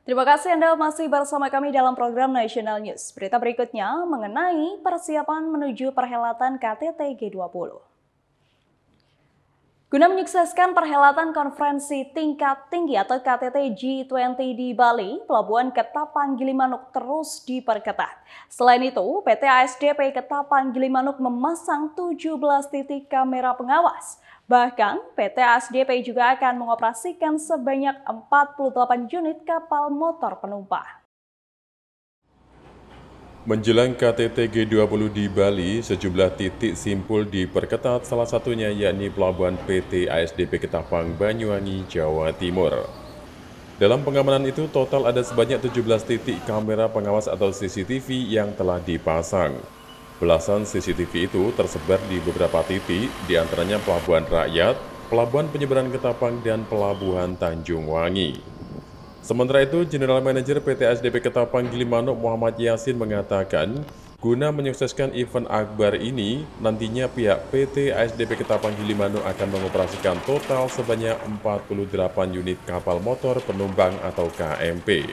Terima kasih Anda masih bersama kami dalam program National News. Berita berikutnya mengenai persiapan menuju perhelatan KTT G20. Guna menyukseskan perhelatan konferensi tingkat tinggi atau KTT G20 di Bali, Pelabuhan Ketapang Gilimanuk terus diperketat. Selain itu, PT ASDP Ketapang Gilimanuk memasang 17 titik kamera pengawas. Bahkan, PT ASDP juga akan mengoperasikan sebanyak 48 unit kapal motor penumpang. Menjelang KTT G20 di Bali, sejumlah titik simpul diperketat, salah satunya yakni pelabuhan PT ASDP Ketapang Banyuwangi, Jawa Timur. Dalam pengamanan itu, total ada sebanyak 17 titik kamera pengawas atau CCTV yang telah dipasang. Belasan CCTV itu tersebar di beberapa titik, diantaranya Pelabuhan Rakyat, Pelabuhan Penyeberangan Ketapang, dan Pelabuhan Tanjung Wangi. Sementara itu, General Manager PT ASDP Ketapang Gilimanuk Muhammad Yasin mengatakan, guna menyukseskan event akbar ini, nantinya pihak PT ASDP Ketapang Gilimanuk akan mengoperasikan total sebanyak 48 unit kapal motor penumpang atau KMP.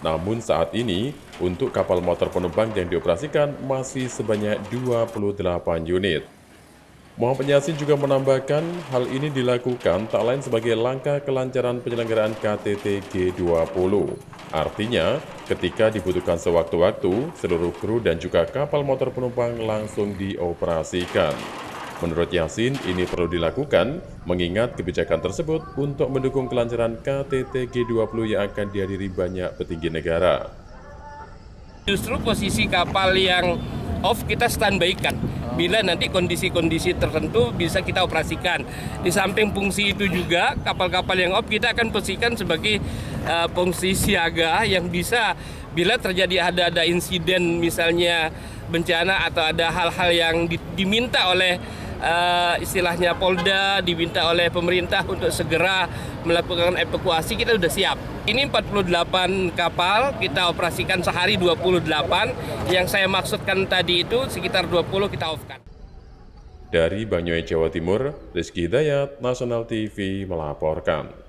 Namun saat ini, untuk kapal motor penumpang yang dioperasikan masih sebanyak 28 unit. Muhammad Yasin juga menambahkan hal ini dilakukan tak lain sebagai langkah kelancaran penyelenggaraan KTT G20. Artinya, ketika dibutuhkan sewaktu-waktu, seluruh kru dan juga kapal motor penumpang langsung dioperasikan. Menurut Yasin, ini perlu dilakukan mengingat kebijakan tersebut untuk mendukung kelancaran KTT G20 yang akan dihadiri banyak petinggi negara. Justru posisi kapal yang off kita standby-kan. Bila nanti kondisi-kondisi tertentu bisa kita operasikan. Di samping fungsi itu juga, kapal-kapal yang off kita akan posisikan sebagai fungsi siaga yang bisa bila terjadi ada insiden misalnya bencana atau ada hal-hal yang diminta oleh istilahnya Polda, diminta oleh pemerintah untuk segera melakukan evakuasi, kita sudah siap. Ini 48 kapal, kita operasikan sehari 28, yang saya maksudkan tadi itu sekitar 20 kita off-kan. Dari Banyuwangi, Jawa Timur, Rizky Dayat, National TV melaporkan.